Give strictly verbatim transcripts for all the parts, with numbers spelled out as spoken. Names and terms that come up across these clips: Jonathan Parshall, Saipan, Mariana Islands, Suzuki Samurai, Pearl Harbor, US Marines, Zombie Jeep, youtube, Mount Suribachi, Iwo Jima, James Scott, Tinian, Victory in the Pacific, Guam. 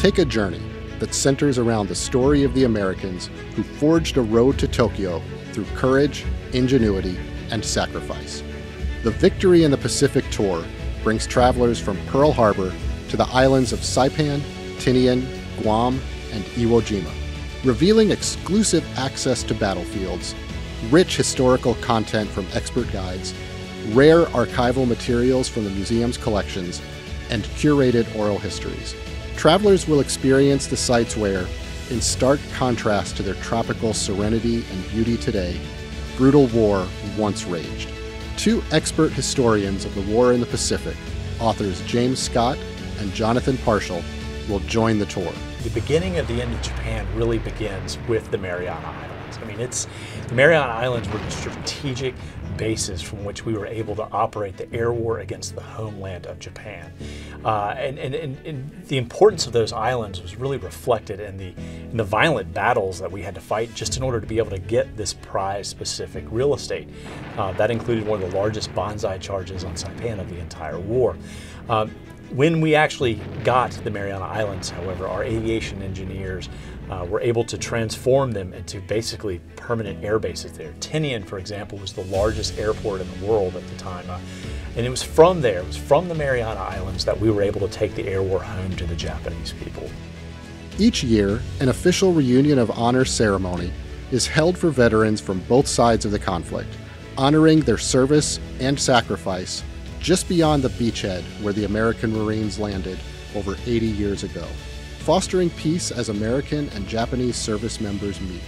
Take a journey that centers around the story of the Americans who forged a road to Tokyo through courage, ingenuity, and sacrifice. The Victory in the Pacific tour brings travelers from Pearl Harbor to the islands of Saipan, Tinian, Guam, and Iwo Jima, revealing exclusive access to battlefields, rich historical content from expert guides, rare archival materials from the museum's collections, and curated oral histories. Travelers will experience the sites where, in stark contrast to their tropical serenity and beauty today, brutal war once raged. Two expert historians of the war in the Pacific, authors James Scott and Jonathan Parshall, will join the tour. The beginning of the end of Japan really begins with the Mariana Islands. I mean, it's the Mariana Islands were the strategic bases from which we were able to operate the air war against the homeland of Japan. Uh, and, and, and, and the importance of those islands was really reflected in the, in the violent battles that we had to fight just in order to be able to get this prized Pacific real estate. Uh, that included one of the largest bonsai charges on Saipan of the entire war. Uh, When we actually got to the Mariana Islands, however, our aviation engineers uh, were able to transform them into basically permanent air bases there. Tinian, for example, was the largest airport in the world at the time. Uh, and it was from there, it was from the Mariana Islands that we were able to take the air war home to the Japanese people. Each year, an official reunion of honor ceremony is held for veterans from both sides of the conflict, honoring their service and sacrifice just beyond the beachhead where the American Marines landed over eighty years ago, fostering peace as American and Japanese service members meet.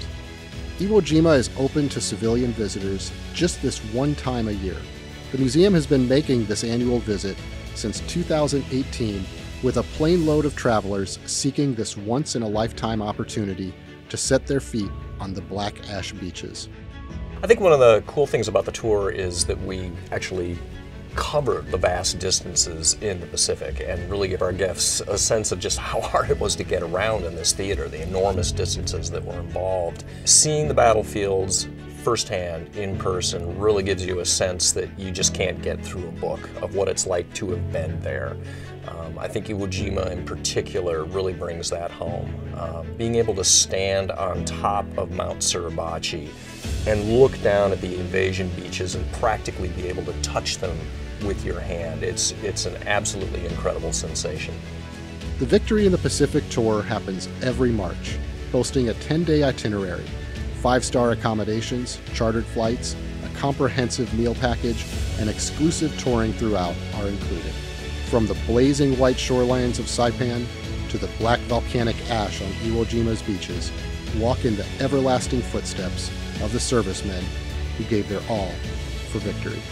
Iwo Jima is open to civilian visitors just this one time a year. The museum has been making this annual visit since two thousand eighteen with a plane load of travelers seeking this once-in-a-lifetime opportunity to set their feet on the black ash beaches. I think one of the cool things about the tour is that we actually cover the vast distances in the Pacific and really give our guests a sense of just how hard it was to get around in this theater, the enormous distances that were involved. Seeing the battlefields firsthand in person really gives you a sense that you just can't get through a book of what it's like to have been there. Um, I think Iwo Jima in particular really brings that home. Uh, being able to stand on top of Mount Suribachi and look down at the invasion beaches and practically be able to touch them with your hand. It's, it's an absolutely incredible sensation. The Victory in the Pacific tour happens every March, boasting a ten-day itinerary, five-star accommodations, chartered flights, a comprehensive meal package, and exclusive touring throughout are included. From the blazing white shorelines of Saipan to the black volcanic ash on Iwo Jima's beaches, walk in the everlasting footsteps of the servicemen who gave their all for victory.